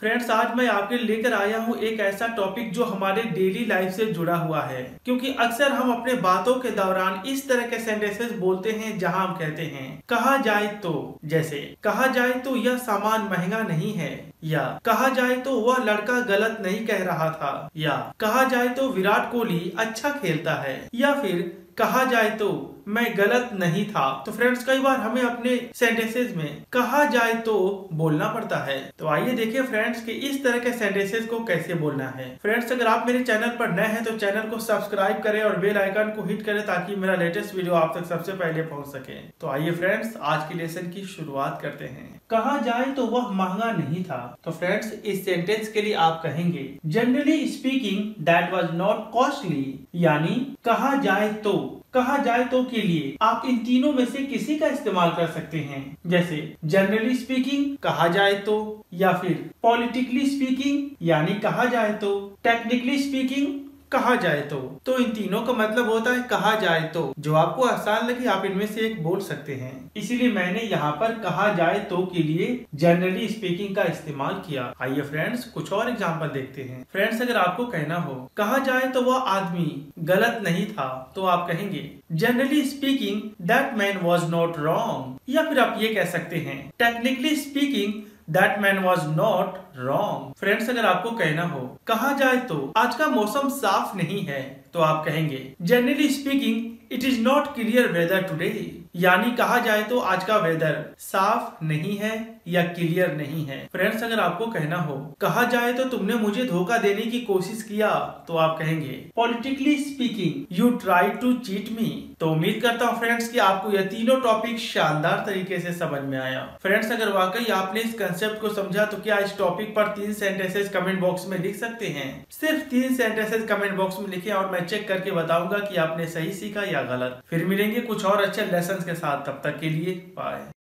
Friends आज मैं आपके लेकर आया हूँ एक ऐसा टॉपिक जो हमारे डेली लाइफ से जुड़ा हुआ है, क्योंकि अक्सर हम अपने बातों के दौरान इस तरह के सेंटेंसेस बोलते हैं जहाँ हम कहते हैं कहा जाए तो, जैसे कहा जाए तो यह सामान महंगा नहीं है, या कहा जाए तो वह लड़का गलत नहीं कह रहा था, या कहा जाए तो विराट कोहली अच्छा खेलता है, या फिर कहा जाए तो मैं गलत नहीं था। तो फ्रेंड्स कई बार हमें अपने सेंटेंसेस में कहा जाए तो बोलना पड़ता है। तो आइए देखिए फ्रेंड्स कि इस तरह के सेंटेंसेस को कैसे बोलना है। फ्रेंड्स अगर आप मेरे चैनल पर नए हैं तो चैनल को सब्सक्राइब करें और बेल आइकन को हिट करें ताकि मेरा लेटेस्ट वीडियो आप तक सबसे पहले पहुंच सके। तो आइए फ्रेंड्स आज के लेसन की शुरुआत करते हैं। कहा जाए तो वह महंगा नहीं था। तो फ्रेंड्स इस सेंटेंस के लिए आप कहेंगे generally speaking that was not costly, यानी कहा जाए तो। कहा जाए तो के लिए आप इन तीनों में से किसी का इस्तेमाल कर सकते हैं, जैसे जनरली स्पीकिंग, कहा जाए तो, या फिर पॉलिटिकली स्पीकिंग यानी कहा जाए तो, टेक्निकली स्पीकिंग कहा जाए तो। तो इन तीनों का मतलब होता है कहा जाए तो। जो आपको आसान लगे आप इनमें से एक बोल सकते हैं, इसीलिए मैंने यहाँ पर कहा जाए तो के लिए जनरली स्पीकिंग का इस्तेमाल किया। आइए फ्रेंड्स कुछ और एग्जांपल देखते हैं। फ्रेंड्स अगर आपको कहना हो कहा जाए तो वह आदमी गलत नहीं था, तो आप कहेंगे generally speaking that man was not wrong, या फिर आप ये कह सकते हैं technically speaking That man was not wrong। Friends अगर आपको कहना हो कहा जाए तो आज का मौसम साफ नहीं है, तो आप कहेंगे generally speaking it is not clear weather today, यानी कहा जाए तो आज का वेदर साफ नहीं है या क्लियर नहीं है। फ्रेंड्स अगर आपको कहना हो कहा जाए तो तुमने मुझे धोखा देने की कोशिश किया, तो आप कहेंगे politically speaking you try to cheat me. तो उम्मीद करता हूँ फ्रेंड्स कि आपको यह तीनों टॉपिक शानदार तरीके से समझ में आया। फ्रेंड्स अगर वाकई आपने इस कंसेप्ट को समझा तो क्या इस टॉपिक पर 3 सेंटेंसेस कमेंट बॉक्स में लिख सकते हैं। सिर्फ 3 सेंटेंसेस कमेंट बॉक्स में लिखे और मैं चेक करके बताऊंगा कि आपने सही सीखा या गलत। फिर मिलेंगे कुछ और अच्छे लेसन के साथ, तब तक के लिए बाय।